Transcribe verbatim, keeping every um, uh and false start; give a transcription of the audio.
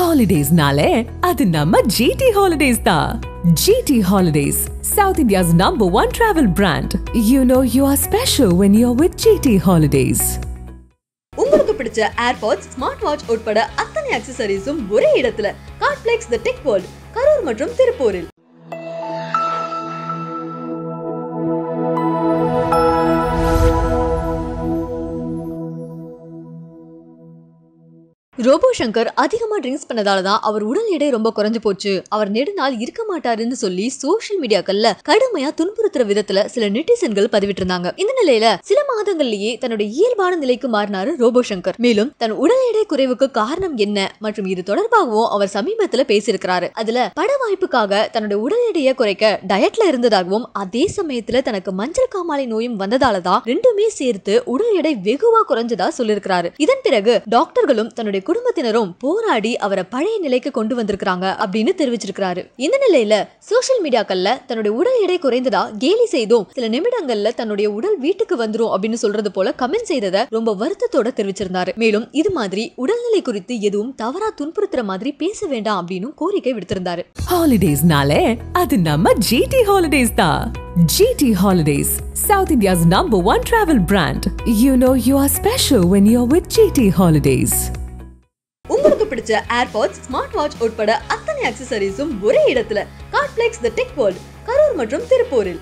Holidays nale, adu namma G T Holidays da. G T Holidays, South India's number one travel brand. You know you are special when you're with G T Holidays. AirPods, smartwatch உட்பட அத்தனை ஆக்சஸரீஸும் ஒரே இடத்துல Carflex the Tech World, Karur மற்றும் திருப்பூரில். Robot Shankar அதிகமாக drinks பண்ணதால தான் அவர் உடல் எடை ரொம்ப குறைஞ்சு போச்சு, அவர் நெடுநாள் இருக்க மாட்டாருன்னு சொல்லி சோஷியல் மீடியாக்கள்ல கடுமையா துன்புறுத்துற விதத்துல சில நெட்டிசன்கள் பதிவிட்டிருந்தாங்க. இந்த நிலையில சில மாதங்கள்லயே தன்னுடைய இயல்பான நிலைக்கு மாறினாரு ரோபோ சங்கர். மேலும் தன் உடல் எடை குறைவுக்கு காரணம் என்ன மற்றும் இது தொடர்பாகவும் அவர் சமீபத்துல பேசியிருக்கிறாரு. அதுல பட வாய்ப்புக்காக தன்னுடைய உடல் எடையை குறைக்க டயட்ல இருந்ததாகவும், அதே சமயத்துல தனக்கு மஞ்சள் காமாலை நோயும் வந்ததால தான் ரெண்டுமே சேர்த்து உடல் எடை வெகுவா குறைஞ்சதா சொல்லியிருக்கிறாரு. இதன் பிறகு டாக்டர்களும் தன்னுடைய குடும்பத்தினரும் போராடி அவரை பழைய நிலைக்கு கொண்டு வந்திருக்காங்க அப்படின்னு தெரிவிச்சிருக்காரு. இந்த நிலையில சோஷியல் மீடியாக்கள்ல தன்னுடைய உடல் எடை குறைந்ததா கேலி செய்தோம், சில நிமிடங்கள்ல தன்னுடைய உடல் வீட்டுக்கு வந்துரும் அப்படின்னு சொல்றது போல கமெண்ட் செய்ததை ரொம்ப வருத்தத்தோட தெரிவிச்சிருந்தாரு. மேலும் இது மாதிரி உடல்நிலை குறித்து எதுவும் தவறா துன்புறுத்துற மாதிரி பேச வேண்டாம் அப்படின்னு கோரிக்கை விடுத்திருந்தாரு. ஹாலிடேஸ்னாலே அது நம்ம ஜிடி ஹாலிடேஸ் தான். G T Holidays, South India's number one travel brand. You know you are special when you're with G T Holidays. உங்களுக்கு பிடிச்ச AirPods, smartwatch உட்பட அத்தனை ஆக்சஸரீஸும் ஒரே இடத்துல Carflex the Tech World, Karur மற்றும் திருப்பூரில்.